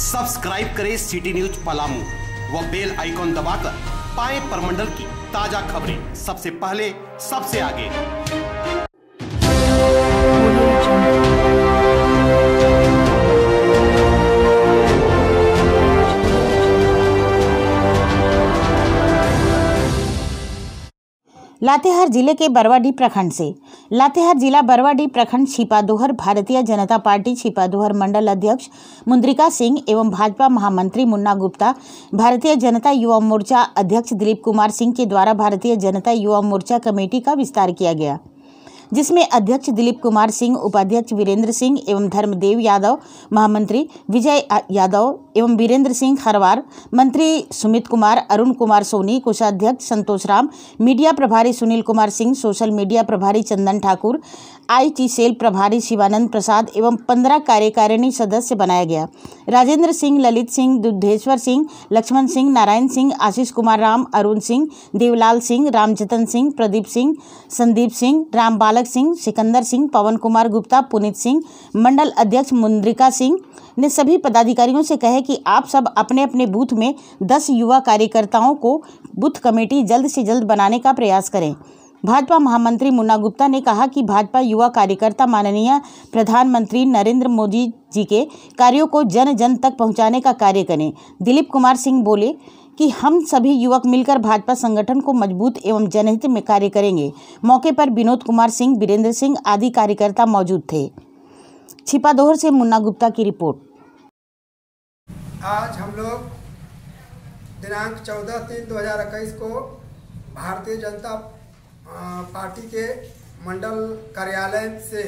Subscribe करें city news Palamu व bell icon दबाकर पाएं परमंडल की ताजा खबरें सबसे पहले सबसे आगे। लातेहार जिले के बरवाडी प्रखंड से लातेहार जिला बरवाडी प्रखंड छिपादोहर भारतीय जनता पार्टी छिपादोहर मंडल अध्यक्ष मुंद्रिका सिंह एवं भाजपा महामंत्री मुन्ना गुप्ता, भारतीय जनता युवा मोर्चा अध्यक्ष दिलीप कुमार सिंह के द्वारा भारतीय जनता युवा मोर्चा कमेटी का विस्तार किया गया, जिसमें अध्यक्ष दिलीप कुमार सिंह, उपाध्यक्ष वीरेंद्र सिंह एवं धर्मदेव यादव, महामंत्री विजय यादव एवं वीरेंद्र सिंह हरवार, मंत्री सुमित कुमार, अरुण कुमार सोनी, कोषाध्यक्ष संतोष राम, मीडिया प्रभारी सुनील कुमार सिंह, सोशल मीडिया प्रभारी चंदन ठाकुर, आईटी सेल प्रभारी शिवानंद प्रसाद एवं 15 कार्यकारिणी सदस्य बनाया गया। राजेंद्र सिंह, ललित सिंह, दुग्धेश्वर सिंह, लक्ष्मण सिंह, नारायण सिंह, आशीष कुमार, राम अरुण सिंह, देवलाल सिंह, रामचतन सिंह, प्रदीप सिंह, संदीप सिंह, रामबाल सिंह, सिकंदर सिंह, पवन कुमार गुप्ता, पुनीत सिंह, मंडल अध्यक्ष मुंद्रिका सिंह ने सभी पदाधिकारियों से कहे कि आप सब अपने अपने बूथ में 10 युवा कार्यकर्ताओं को बूथ कमेटी जल्द से जल्द बनाने का प्रयास करें। भाजपा महामंत्री मुन्ना गुप्ता ने कहा कि भाजपा युवा कार्यकर्ता माननीय प्रधानमंत्री नरेंद्र मोदी जी के कार्यों को जन जन तक पहुंचाने का कार्य करें। दिलीप कुमार सिंह बोले कि हम सभी युवक मिलकर भाजपा संगठन को मजबूत एवं जनहित में कार्य करेंगे। मौके पर विनोद कुमार सिंह, वीरेंद्र सिंह आदि कार्यकर्ता मौजूद थे। छिपादोहर से मुन्ना गुप्ता की रिपोर्ट। आज हम लोग दिनांक 14/3/2021 को भारतीय जनता पार्टी के मंडल कार्यालय से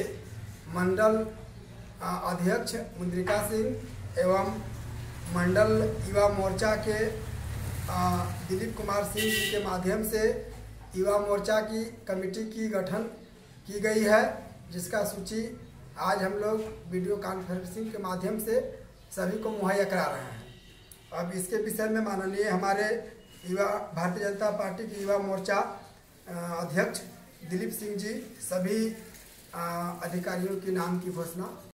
मंडल अध्यक्ष मुंद्रिका सिंह एवं मंडल युवा मोर्चा के दिलीप कुमार सिंह जी के माध्यम से युवा मोर्चा की कमेटी की गठन की गई है, जिसका सूची आज हम लोग वीडियो कॉन्फ्रेंसिंग के माध्यम से सभी को मुहैया करा रहे हैं। अब इसके विषय में माननीय हमारे युवा भारतीय जनता पार्टी की युवा मोर्चा अध्यक्ष दिलीप सिंह जी सभी अधिकारियों के नाम की घोषणा